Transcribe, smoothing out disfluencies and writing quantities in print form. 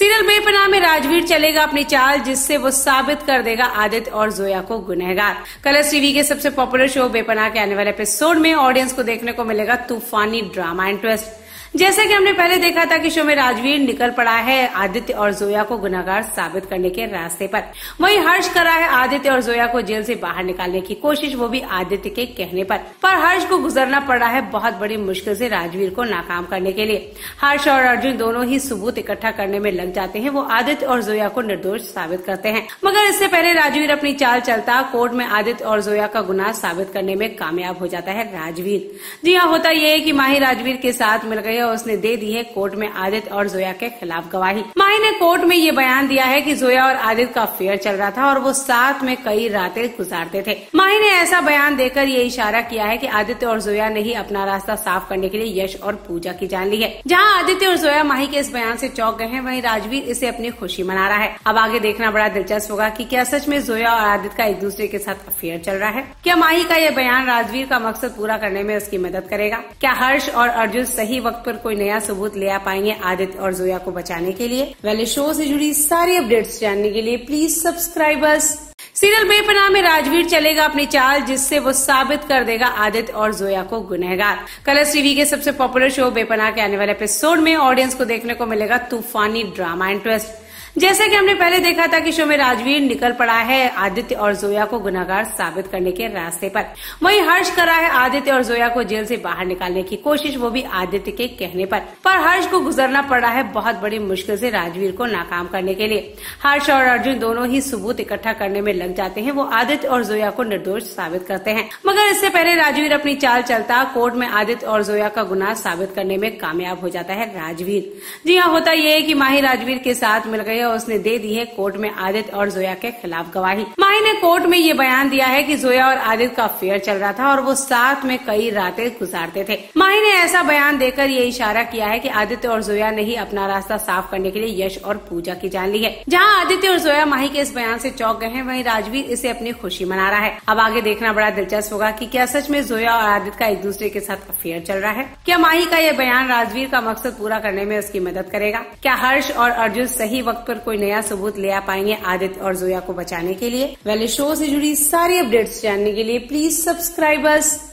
Serial बेपनाह में राजवीर चलेगा अपनी चाल, जिससे वो साबित कर देगा आदित्य और जोया को गुनहगार। कलर्स टीवी के सबसे पॉपुलर शो बेपनाह के आने वाले एपिसोड में ऑडियंस को देखने को मिलेगा तूफानी ड्रामा एंड ट्विस्ट। जैसा कि हमने पहले देखा था कि शो में राजवीर निकल पड़ा है आदित्य और जोया को गुनहगार साबित करने के रास्ते पर। वहीं हर्ष कर रहा है आदित्य और जोया को जेल से बाहर निकालने की कोशिश, वो भी आदित्य के कहने पर हर्ष को गुजरना पड़ रहा है बहुत बड़ी मुश्किल से राजवीर को नाकाम करने के लिए। हर्ष और अर्जुन दोनों ही सबूत इकट्ठा करने में लग जाते हैं, वो आदित्य और जोया को निर्दोष साबित करते हैं। मगर इससे पहले राजवीर अपनी चाल चलता कोर्ट में आदित्य और जोया का गुनाह साबित करने में कामयाब हो जाता है राजवीर। जी हाँ, होता यह है कि माही राजवीर के साथ मिल गई और उसने दे दी है कोर्ट में आदित्य और जोया के खिलाफ गवाही। माही ने कोर्ट में ये बयान दिया है कि जोया और आदित्य का अफेयर चल रहा था और वो साथ में कई रातें गुजारते थे। माही ने ऐसा बयान देकर ये इशारा किया है कि आदित्य और जोया ने ही अपना रास्ता साफ करने के लिए यश और पूजा की जान ली है। जहाँ आदित्य और जोया माही के इस बयान से चौंक गए हैं, वहीं राजवीर इसे अपनी खुशी मना रहा है। अब आगे देखना बड़ा दिलचस्प होगा कि क्या सच में जोया और आदित्य का एक दूसरे के साथ अफेयर चल रहा है। क्या माही का यह बयान राजवीर का मकसद पूरा करने में उसकी मदद करेगा? क्या हर्ष और अर्जुन सही वक्त पर कोई नया सबूत ले आ पाएंगे आदित्य और जोया को बचाने के लिए? वाले शो से जुड़ी सारी अपडेट्स जानने के लिए प्लीज सब्सक्राइबर्स। सीरियल बेपनाह में राजवीर चलेगा अपनी चाल, जिससे वो साबित कर देगा आदित्य और जोया को गुनहगार। कलर्स टीवी के सबसे पॉपुलर शो बेपनाह के आने वाले एपिसोड में ऑडियंस को देखने को मिलेगा तूफानी ड्रामा एंड ट्विस्ट। जैसा कि हमने पहले देखा था कि शो में राजवीर निकल पड़ा है आदित्य और जोया को गुनहगार साबित करने के रास्ते पर। वहीं हर्ष कर रहा है आदित्य और जोया को जेल से बाहर निकालने की कोशिश, वो भी आदित्य के कहने पर हर्ष को गुजरना पड़ रहा है बहुत बड़ी मुश्किल से राजवीर को नाकाम करने के लिए। हर्ष और अर्जुन दोनों ही सबूत इकट्ठा करने में लग जाते हैं, वो आदित्य और जोया को निर्दोष साबित करते हैं। मगर इससे पहले राजवीर अपनी चाल चलता कोर्ट में आदित्य और जोया का गुनाह साबित करने में कामयाब हो जाता है राजवीर। जी हाँ, होता यह है कि माही राजवीर के साथ मिल गई और उसने दे दी है कोर्ट में आदित्य और जोया के खिलाफ गवाही। माही ने कोर्ट में ये बयान दिया है कि जोया और आदित्य का अफेयर चल रहा था और वो साथ में कई रातें गुजारते थे। माही ने ऐसा बयान देकर ये इशारा किया है कि आदित्य और जोया ने ही अपना रास्ता साफ करने के लिए यश और पूजा की जान ली है। जहाँ आदित्य और जोया माही के इस बयान से चौंक गए हैं, वहीं राजवीर इसे अपनी खुशी मना रहा है। अब आगे देखना बड़ा दिलचस्प होगा कि क्या सच में जोया और आदित्य का एक दूसरे के साथ अफेयर चल रहा है। क्या माही का यह बयान राजवीर का मकसद पूरा करने में उसकी मदद करेगा? क्या हर्ष और अर्जुन सही वक्त पर कोई नया सबूत ले आ पाएंगे आदित्य और जोया को बचाने के लिए? वाले शो से जुड़ी सारी अपडेट्स जानने के लिए प्लीज सब्सक्राइबर्स।